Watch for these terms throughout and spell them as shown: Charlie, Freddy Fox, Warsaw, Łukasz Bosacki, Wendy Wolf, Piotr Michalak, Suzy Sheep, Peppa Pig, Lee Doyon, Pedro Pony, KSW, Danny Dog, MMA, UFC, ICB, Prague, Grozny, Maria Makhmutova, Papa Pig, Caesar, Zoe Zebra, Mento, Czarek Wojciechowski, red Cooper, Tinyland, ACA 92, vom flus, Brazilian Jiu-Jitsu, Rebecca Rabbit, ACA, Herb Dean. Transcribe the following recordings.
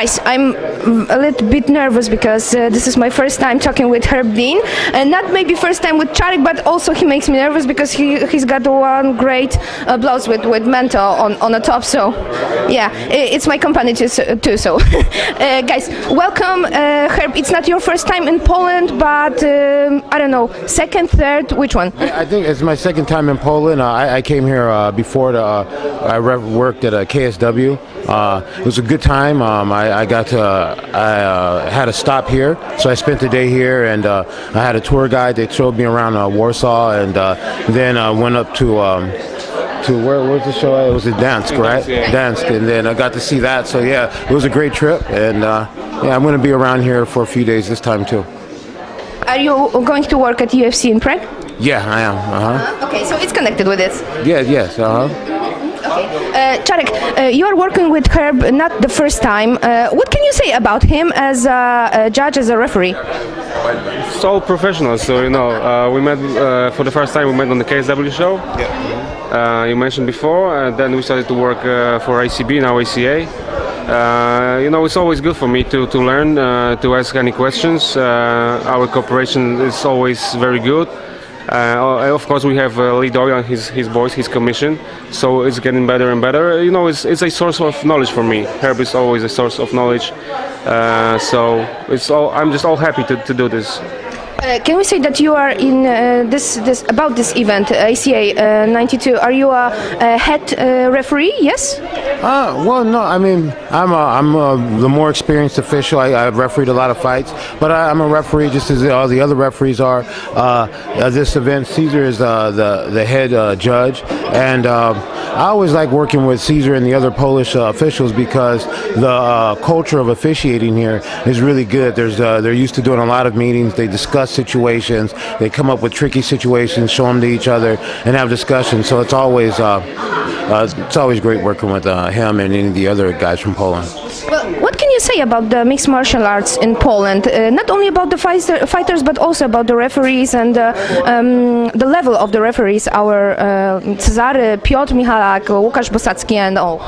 guys, I'm a little bit nervous because this is my first time talking with Herb Dean, and not maybe first time with Charlie, but also he makes me nervous because he's got one great blouse with Mento on the top. So yeah, it's my company too. So guys, welcome Herb. It's not your first time in Poland, but I don't know, second, third, which one? I think it's my second time in Poland. I came here before. I worked at a KSW. It was a good time. I had a stop here, so I spent the day here, and I had a tour guide. They showed me around Warsaw, and then I went up to where was the show? It was at Dansk, right? Dansk, and then I got to see that. So yeah, it was a great trip, and yeah, I'm going to be around here for a few days this time too. Are you going to work at UFC in Prague? Yeah, I am. Okay, so it's connected with this. Yeah. Yes. Okay. Czarek, you are working with Herb not the first time. What can you say about him as a judge, as a referee? So professional. So you know, we met for the first time. We met on the KSW show. Yeah. You mentioned before. Then we started to work for ICB, now ACA. You know, it's always good for me to learn, to ask any questions. Our cooperation is always very good. Of course, we have Lee Doyon, his voice, his commission, so it's getting better and better. You know, it's a source of knowledge for me. Herb is always a source of knowledge, so I'm just all happy to do this. Can we say that you are in this event, ACA 92? Are you a head referee? Yes. Well, no. I mean, I'm the more experienced official. I've refereed a lot of fights, but I'm a referee just as all the other referees are. At this event, Caesar is the head judge, and I always like working with Caesar and the other Polish officials because the culture of officiating here is really good. They're used to doing a lot of meetings. They discuss situations, they come up with tricky situations, show them to each other, and have discussions. So it's always great working with him and any of the other guys from Poland. Well, what can you say about the mixed martial arts in Poland? Not only about the fighters, but also about the referees and the level of the referees. Our Caesar, Piotr Michalak, Łukasz Bosacki, and all.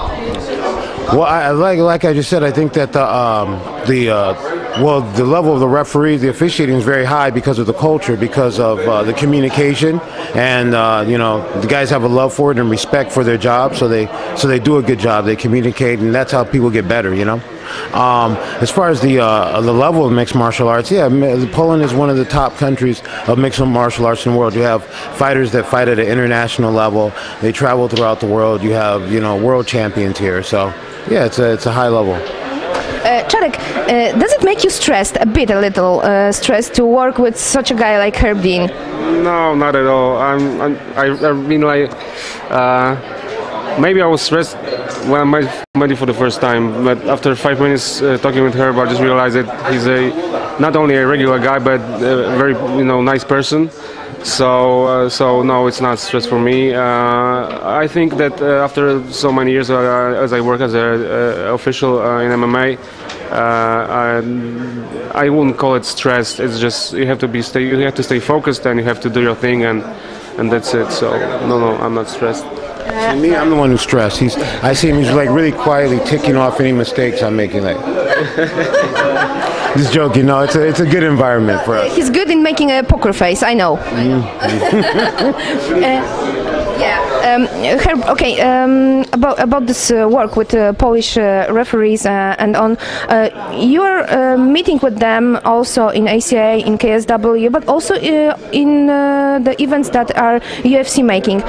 Well, like I just said, I think that the level of the referee, the officiating is very high because of the culture, because of the communication, and you know, the guys have a love for it and respect for their job, so they do a good job. They communicate, and that's how people get better, you know. As far as the level of mixed martial arts, yeah, Poland is one of the top countries of mixed martial arts in the world. You have fighters that fight at an international level. They travel throughout the world. You have, you know, world champions here. So yeah, it's a high level. Czarek, does it make you stressed, a little stressed to work with such a guy like Herb Dean? No, not at all. I mean, like, maybe I was stressed when I met him for the first time, but after 5 minutes talking with Herb, I just realized that he's not only a regular guy, but a very, you know, nice person. So, no, it's not stress for me. I think that after so many years as I work as an official in MMA, I wouldn't call it stress. It's just you have to stay focused, and you have to do your thing, and that's it. So, no, I'm not stressed. To me, I'm the one who's stressed. I see him. He's like really quietly ticking off any mistakes I'm making. Like. Just joking, no, it's a good environment for us. He's good in making a poker face, I know. Herb, okay, about this work with Polish referees and on, you're meeting with them also in ACA, in KSW, but also in the events that are UFC making.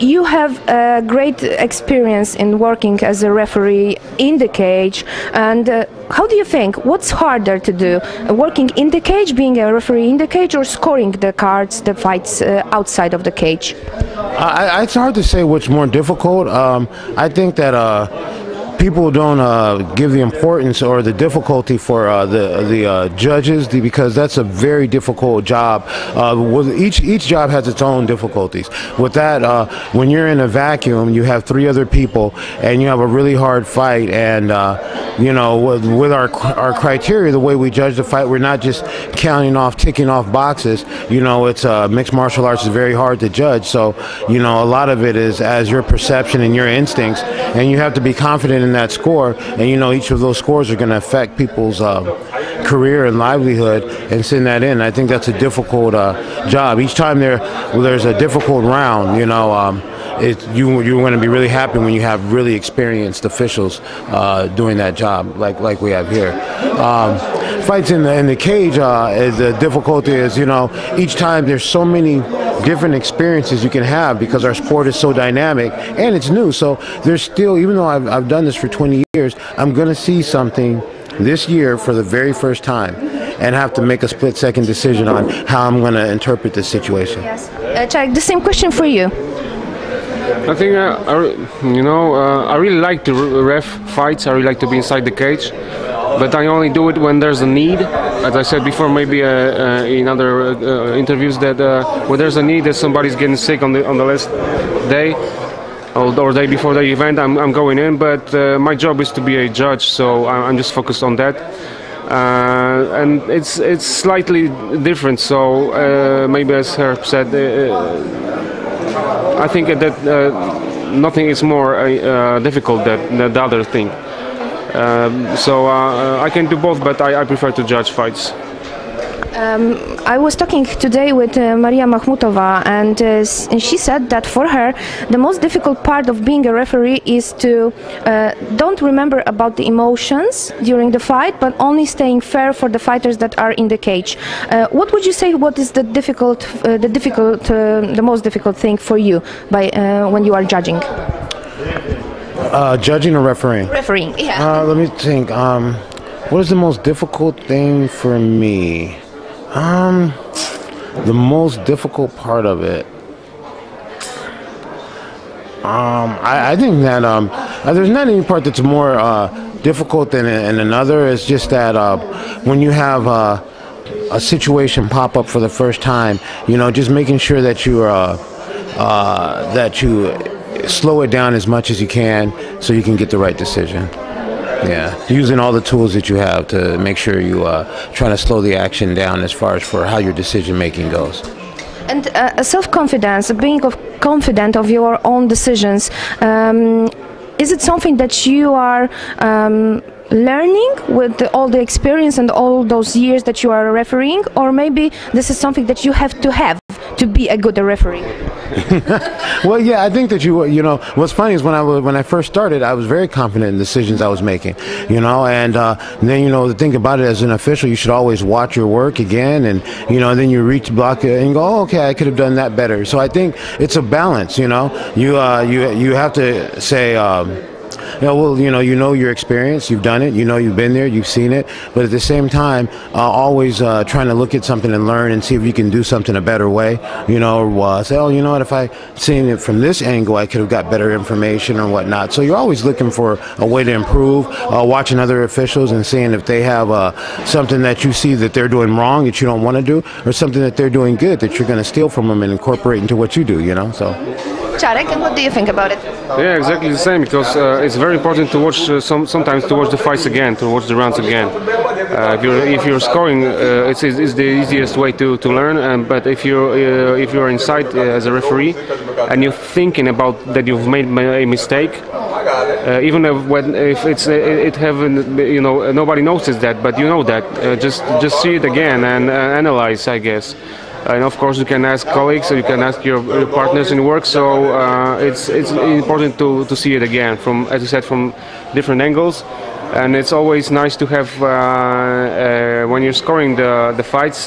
You have a great experience in working as a referee in the cage, and how do you think, what's harder to do, working in the cage, being a referee in the cage, or scoring the cards, the fights outside of the cage? It's hard to say what's more difficult. I think that people don't give the importance or the difficulty for the judges because that's a very difficult job. Each job has its own difficulties. With that, when you're in a vacuum, you have three other people and you have a really hard fight. And you know, with our criteria, the way we judge the fight, we're not just ticking off boxes. You know, it's mixed martial arts is very hard to judge. So you know, a lot of it is as your perception and your instincts, and you have to be confident in win that score, and you know each of those scores are going to affect people's career and livelihood, and send that in. I think that's a difficult job. Each time there's a difficult round, you know, you're going to be really happy when you have really experienced officials doing that job, like we have here. Fights in the cage, the difficulty is, you know, each time there's so many different experiences you can have because our sport is so dynamic and it's new. So there's still, even though I've done this for 20 years, I'm going to see something this year for the very first time and have to make a split-second decision on how I'm going to interpret this situation. Yes. Charlie, the same question for you. I think, I really like to ref fights. I really like to be inside the cage. But I only do it when there's a need, as I said before, maybe in other interviews, that when there's a need that somebody's getting sick on the last day or day before the event, I'm going in. But my job is to be a judge, so I'm just focused on that. And it's slightly different, so maybe as Herb said, I think that nothing is more difficult than the other thing. I can do both, but I prefer to judge fights. I was talking today with Maria Makhmutova, and she said that for her the most difficult part of being a referee is to don't remember about the emotions during the fight, but only staying fair for the fighters that are in the cage. What would you say? What is the most difficult thing for you when you are judging? Judging or refereeing? Refereeing, yeah. Let me think. What is the most difficult thing for me? The most difficult part of it. I think that there's not any part that's more difficult than another. It's just that when you have a situation pop up for the first time, you know, just making sure that you slow it down as much as you can so you can get the right decision. Yeah, using all the tools that you have to make sure you trying to slow the action down as far as for how your decision making goes. And self-confidence, being confident of your own decisions, is it something that you are learning with all the experience and all those years that you are refereeing, or maybe this is something that you have to be a good referee? Well, yeah, I think that you know, what's funny is when I first started, I was very confident in the decisions I was making, you know, and then, you know, the thing about it as an official, you should always watch your work again, and, you know, then you reach block and you go, oh, okay, I could have done that better. So I think it's a balance, you know, you have to say, you know your experience, you've done it, you know, you've been there, you've seen it, but at the same time, always trying to look at something and learn and see if you can do something a better way, you know, or say, oh, you know what, if I seen it from this angle, I could have got better information or whatnot. So you're always looking for a way to improve, watching other officials and seeing if they have something that you see that they're doing wrong that you don't want to do, or something that they're doing good that you're going to steal from them and incorporate into what you do, you know, so. Czarek, and what do you think about it? Yeah, exactly the same, because it's very important to watch sometimes to watch the fights again, to watch the rounds again. If you're scoring, it's the easiest way to learn. But if you're inside as a referee and you're thinking about that you've made a mistake, even if it haven't, you know, nobody noticed that, but you know that. Just see it again and analyze, I guess. And of course, you can ask colleagues, or you can ask your partners in work. So it's important to see it again, from, as you said, from different angles. And it's always nice to have when you're scoring the fights.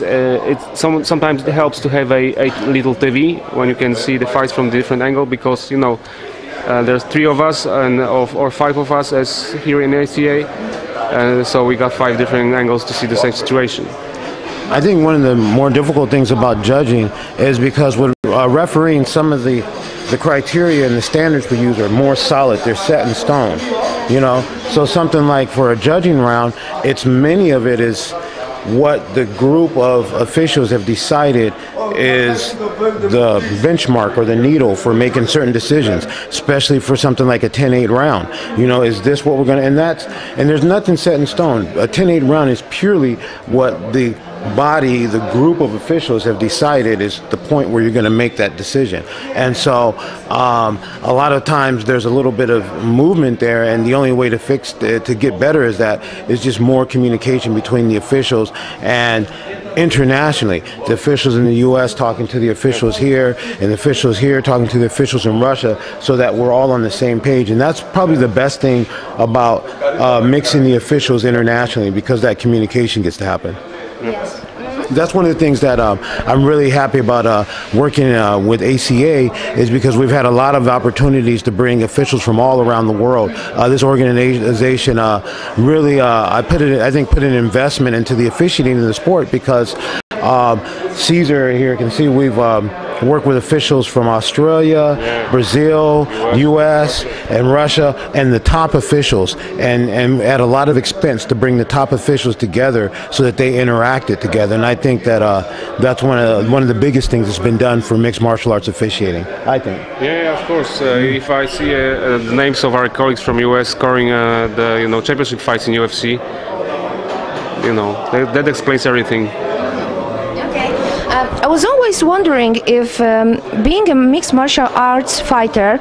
Sometimes it helps to have a little TV when you can see the fights from a different angle, because you know there's three of us or five of us as here in ACA, so we got five different angles to see the same situation. I think one of the more difficult things about judging is because with refereeing, some of the criteria and the standards we use are more solid. They're set in stone, you know. So something like for a judging round, many of it is what the group of officials have decided is the benchmark or the needle for making certain decisions, especially for something like a 10-8 round. You know, is this what we're going to, and there's nothing set in stone. A 10-8 round is purely what the body, the group of officials have decided is the point where you're going to make that decision. And so a lot of times there's a little bit of movement there, and the only way to fix it, to get better, is that it's just more communication between the officials and internationally. The officials in the U.S. talking to the officials here, and the officials here talking to the officials in Russia, so that we're all on the same page. And that's probably the best thing about mixing the officials internationally, because that communication gets to happen. Yes. That's one of the things that I'm really happy about working with ACA, is because we've had a lot of opportunities to bring officials from all around the world. This organization really, I think put an investment into the officiating in the sport, because Caesar here can see we've worked with officials from Australia, Brazil, U.S., and Russia, and the top officials, and at a lot of expense to bring the top officials together so that they interacted together. And I think that that's one of the biggest things that's been done for mixed martial arts officiating, I think. Yeah, of course. If I see the names of our colleagues from U.S. scoring the championship fights in UFC, that explains everything. I was always wondering if being a mixed martial arts fighter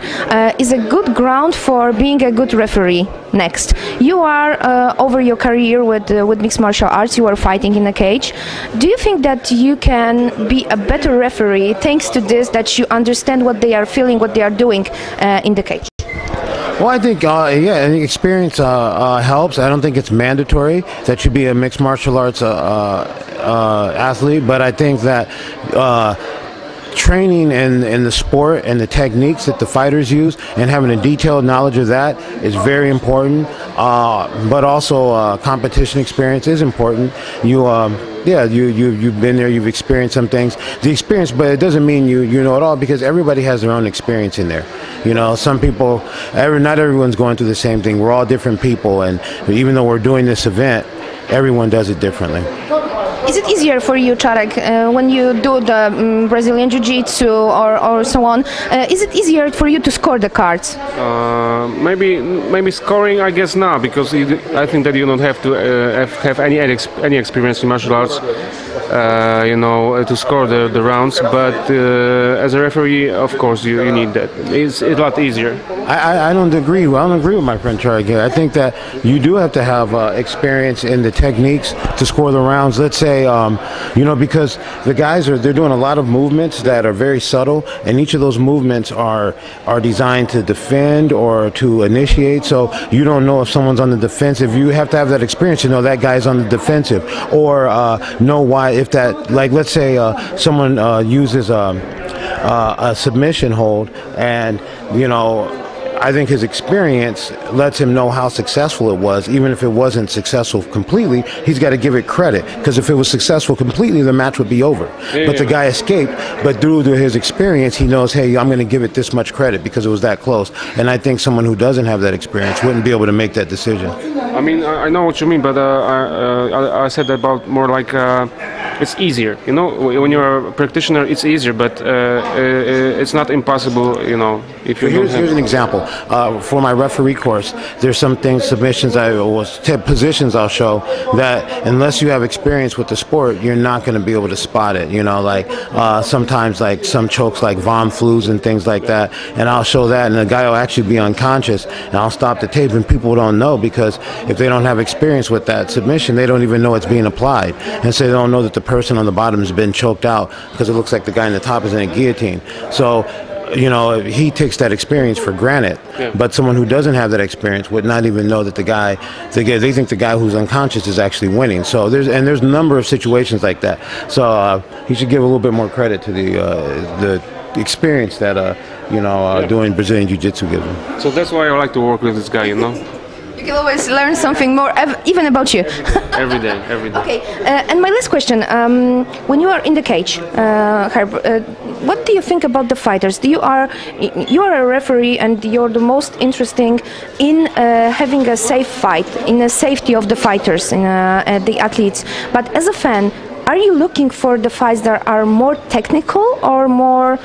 is a good ground for being a good referee next. You are over your career with mixed martial arts, you are fighting in a cage. Do you think that you can be a better referee thanks to this, that you understand what they are feeling, what they are doing in the cage? Well, I think, yeah, experience helps. I don't think it's mandatory that you be a mixed martial arts athlete, but I think that training in the sport and the techniques that the fighters use, and having a detailed knowledge of that, is very important. But also competition experience is important. You yeah, you've been there, you've experienced some things. The experience, but it doesn't mean you know it all, because everybody has their own experience in there. You know, some people, not everyone's going through the same thing. We're all different people, and even though we're doing this event, everyone does it differently. Is it easier for you, Czarek, when you do the Brazilian Jiu-Jitsu or so on? Is it easier for you to score the cards? Maybe scoring, I guess not, because I think that you don't have to have any experience in martial arts, to score the rounds. But as a referee, of course, you need that. It's a lot easier. I don't agree. Well, I don't agree with my friend Czarek. I think that you do have to have experience in the techniques to score the rounds. Let's say. Because the guys they're doing a lot of movements that are very subtle, and each of those movements are designed to defend or to initiate. So you don't know if someone's on the defensive. You have to have that experience to know that guy's on the defensive, or know why. If that, like, let's say someone uses a submission hold, and I think his experience lets him know how successful it was. Even if it wasn't successful completely, he's got to give it credit, because if it was successful completely, the match would be over. Yeah, but the guy escaped, but due to his experience, he knows, hey, I'm going to give it this much credit because it was that close. And I think someone who doesn't have that experience wouldn't be able to make that decision. I mean, I know what you mean, but I said about more like it's easier. When you're a practitioner, it's easier, but it's not impossible, if you don't have. Here's an example. For my referee course, there's some things, submissions, positions I'll show that unless you have experience with the sport, you're not going to be able to spot it. Sometimes like some chokes like vom flus and things like that, and I'll show that, and the guy will actually be unconscious, and I'll stop the tape, and people don't know, because if they don't have experience with that submission, they don't even know it's being applied, and so they don't know that the person on the bottom has been choked out, because it looks like the guy on the top is in a guillotine. So he takes that experience for granted. Yeah. But someone who doesn't have that experience would not even know that they think the guy who's unconscious is actually winning. So there's a number of situations like that. So he should give a little bit more credit to the experience that doing Brazilian Jiu-Jitsu gives him. So that's why I like to work with this guy. You can always learn something more, even about you. every day. Okay, and my last question. When you are in the cage, Herb, what do you think about the fighters? You are a referee, and you're the most interesting in having a safe fight, in the safety of the fighters, in the athletes. But as a fan, are you looking for the fights that are more technical, or more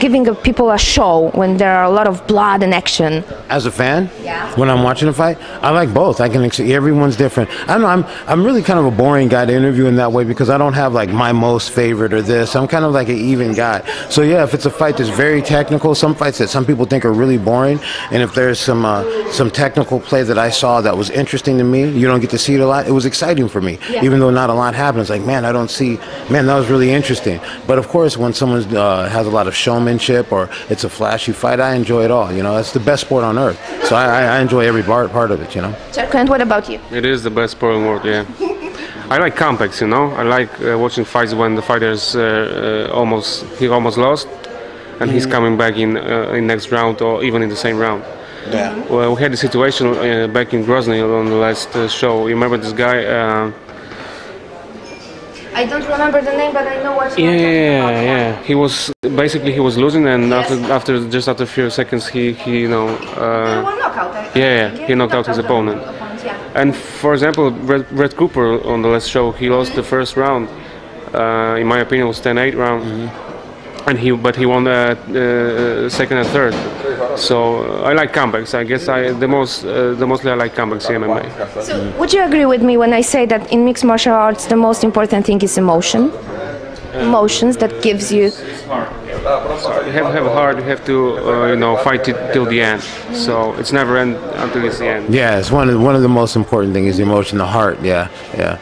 giving people a show when there are a lot of blood and action? as a fan, yeah, when I'm watching a fight, I like both. I can, everyone's different. I don't know, I'm really kind of a boring guy to interview in that way because I don't have like my most favorite or this. I'm kind of like an even guy. So yeah, if it's a fight that's very technical, some fights that some people think are really boring, and if there's some technical play that I saw that was interesting to me, you don't get to see it a lot, it was exciting for me, yeah, even though not a lot happened. It's like, man, I don't see, man, that was really interesting. But of course, when someone has a lot of showmanship or it's a flashy fight, I enjoy it all, you know. It's the best sport on earth, so I enjoy every part of it, you know. And what about you? It is the best sport in the world, yeah. I like comebacks, you know. I like watching fights when the fighter's almost lost, and he's coming back in next round or even in the same round. Yeah. Well, we had a situation back in Grozny on the last show. You remember this guy? I don't remember the name, but I know what you're talking about. Yeah. He was losing, and yes, after a few seconds, he you know. One knockout. He knocked out his opponent. Yeah. And for example, Red Cooper on the last show, he lost the first round. In my opinion, it was 10-8 round. And but he won second and third. So I like comebacks. I guess mostly I like comebacks in MMA. So would you agree with me when I say that in mixed martial arts the most important thing is emotion? Emotions that gives you. You have a heart. You have to, you know, fight it till the end. So it's never end until it's the end. Yeah, it's one of the most important things is the emotion, the heart. Yeah, yeah.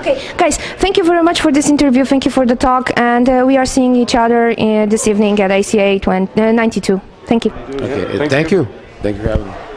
Okay, guys, thank you very much for this interview. Thank you for the talk, and we are seeing each other this evening at ACA 92. Thank you. Okay, thank you. Thank you for having me.